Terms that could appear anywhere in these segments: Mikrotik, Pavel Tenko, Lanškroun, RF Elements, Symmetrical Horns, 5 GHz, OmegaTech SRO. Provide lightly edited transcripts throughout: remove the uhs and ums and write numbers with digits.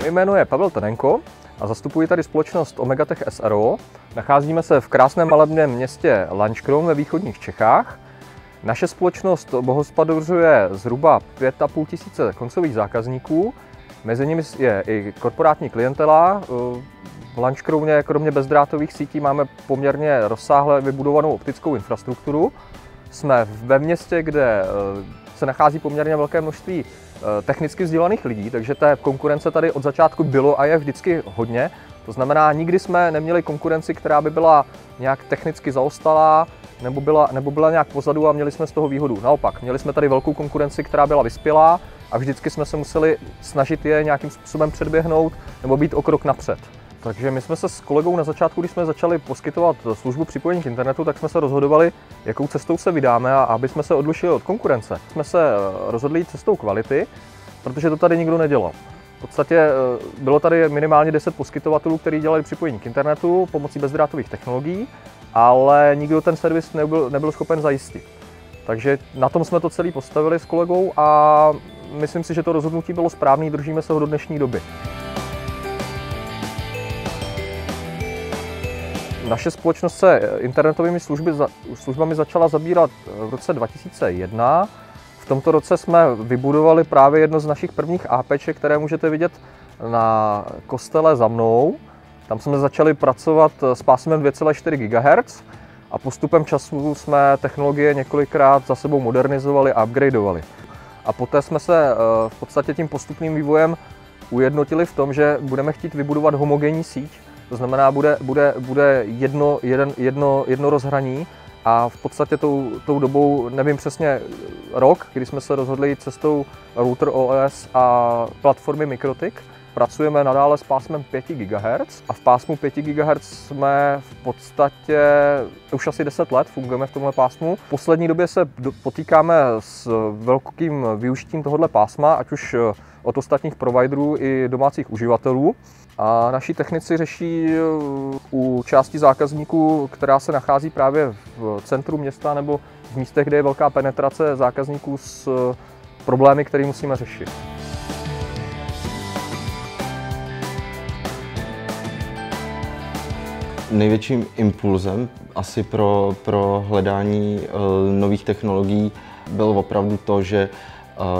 Moje jméno je Pavel Tenko a zastupuji tady společnost OmegaTech SRO. Nacházíme se v krásném malebném městě Lanškroun ve východních Čechách. Naše společnost bohospodařuje zhruba 5 500 koncových zákazníků. Mezi nimi je i korporátní klientela. V Lanškrouně kromě bezdrátových sítí máme poměrně rozsáhle vybudovanou optickou infrastrukturu. Jsme ve městě, kde se nachází poměrně velké množství technicky vzdělaných lidí, takže té konkurence tady od začátku bylo a je vždycky hodně. To znamená, nikdy jsme neměli konkurenci, která by byla nějak technicky zaostalá nebo byla nějak pozadu a měli jsme z toho výhodu. Naopak, měli jsme tady velkou konkurenci, která byla vyspělá a vždycky jsme se museli snažit je nějakým způsobem předběhnout nebo být o krok napřed. Takže my jsme se s kolegou na začátku, když jsme začali poskytovat službu připojení k internetu, tak jsme se rozhodovali, jakou cestou se vydáme a aby jsme se odlišili od konkurence. Jsme se rozhodli cestou kvality, protože to tady nikdo nedělal. V podstatě bylo tady minimálně 10 poskytovatelů, kteří dělali připojení k internetu pomocí bezdrátových technologií, ale nikdo ten servis nebyl schopen zajistit. Takže na tom jsme to celé postavili s kolegou a myslím si, že to rozhodnutí bylo správné, držíme se ho do dnešní doby. Naše společnost se internetovými službami začala zabývat v roce 2001. V tomto roce jsme vybudovali právě jedno z našich prvních APček, které můžete vidět na kostele za mnou. Tam jsme začali pracovat s pásmem 2,4 GHz a postupem času jsme technologie několikrát za sebou modernizovali a upgradeovali. A poté jsme se v podstatě tím postupným vývojem ujednotili v tom, že budeme chtít vybudovat homogenní síť. To znamená, bude jedno rozhraní a v podstatě tou dobou, nevím přesně rok, kdy jsme se rozhodli cestou router OS a platformy Mikrotik. Pracujeme nadále s pásmem 5 GHz a v pásmu 5 GHz jsme v podstatě už asi 10 let fungujeme v tomhle pásmu. V poslední době se potýkáme s velkým využitím tohoto pásma, ať už od ostatních providerů i domácích uživatelů. A naši technici řeší u části zákazníků, která se nachází právě v centru města nebo v místech, kde je velká penetrace zákazníků s problémy, které musíme řešit. Největším impulzem asi pro hledání nových technologií bylo opravdu to, že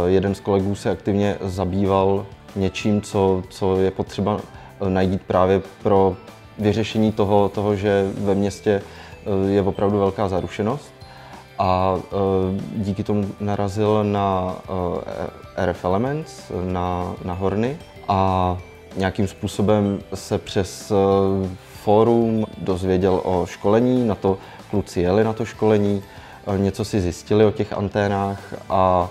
jeden z kolegů se aktivně zabýval něčím, co je potřeba najít právě pro vyřešení toho, že ve městě je opravdu velká zarušenost. A díky tomu narazil na RF Elements, na Horny a nějakým způsobem se přes fórum dozvěděl o školení, na to kluci jeli na to školení, něco si zjistili o těch anténách a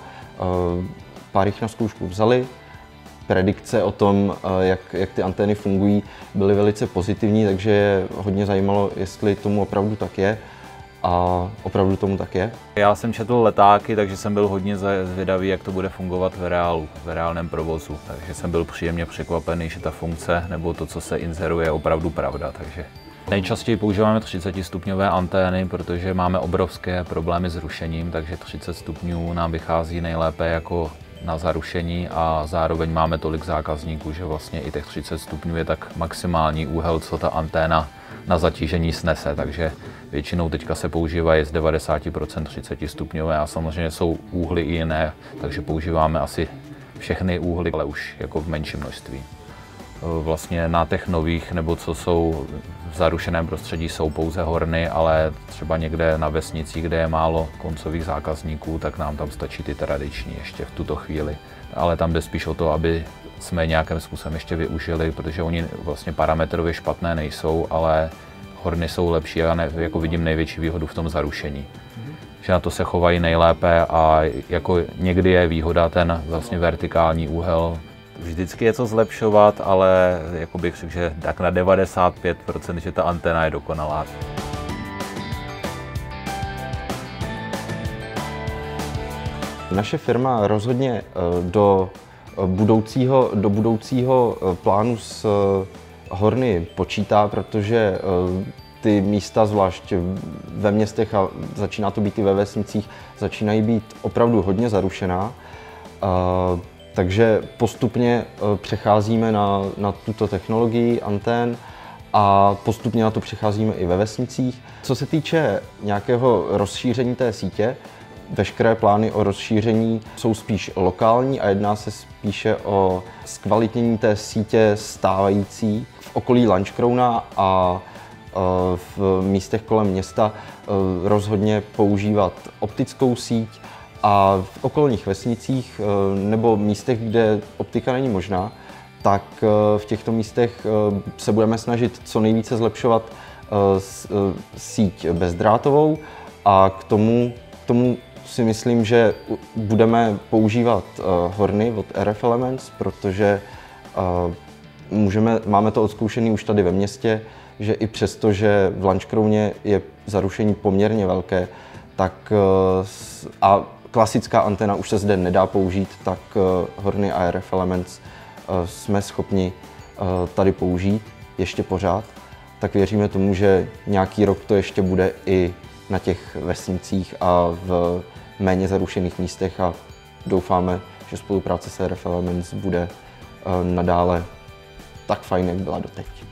pár jich na zkoušku vzali. Predikce o tom, jak ty antény fungují, byly velice pozitivní, takže je hodně zajímalo, jestli tomu opravdu tak je. A opravdu tomu tak je. Já jsem četl letáky, takže jsem byl hodně zvědavý, jak to bude fungovat v reálném provozu. Takže jsem byl příjemně překvapený, že ta funkce nebo to, co se inzeruje, je opravdu pravda. Takže nejčastěji používáme 30-stupňové antény, protože máme obrovské problémy s rušením, takže 30 stupňů nám vychází nejlépe jako na zarušení a zároveň máme tolik zákazníků, že vlastně i těch 30 stupňů je tak maximální úhel, co ta anténa na zatížení snese, takže většinou teďka se používají z 90% 30 stupňové a samozřejmě jsou úhly i jiné, takže používáme asi všechny úhly, ale už jako v menším množství. Vlastně na těch nových, nebo co jsou v zarušeném prostředí, jsou pouze horny, ale třeba někde na vesnicích, kde je málo koncových zákazníků, tak nám tam stačí ty tradiční ještě v tuto chvíli. Ale tam jde spíš o to, aby jsme nějakým způsobem ještě využili, protože oni vlastně parametrově špatné nejsou, ale horny jsou lepší a jako vidím největší výhodu v tom zarušení. Že na to se chovají nejlépe a jako někdy je výhoda ten vlastně vertikální úhel. Vždycky je co zlepšovat, ale jako bych řekl, že tak na 95%, že ta antena je dokonalá. Naše firma rozhodně do budoucího plánu s Horny počítá, protože ty místa, zvlášť ve městech, a začíná to být i ve vesnicích, začínají být opravdu hodně zarušená. Takže postupně přecházíme na tuto technologii antén a postupně na to přecházíme i ve vesnicích. Co se týče nějakého rozšíření té sítě, veškeré plány o rozšíření jsou spíš lokální a jedná se spíše o zkvalitnění té sítě stávající v okolí Lanškrouna a v místech kolem města rozhodně používat optickou síť a v okolních vesnicích nebo místech, kde optika není možná, tak v těchto místech se budeme snažit co nejvíce zlepšovat síť bezdrátovou a k tomu si myslím, že budeme používat horny od RF Elements, protože máme to odzkoušené už tady ve městě, že i přesto, že v Lanškrouně je zarušení poměrně velké, tak a klasická antena už se zde nedá použít, tak horny a RF Elements jsme schopni tady použít ještě pořád. Tak věříme tomu, že nějaký rok to ještě bude i na těch vesnicích a v méně zarušených místech a doufáme, že spolupráce s RF Elements bude nadále tak fajn, jak byla doteď.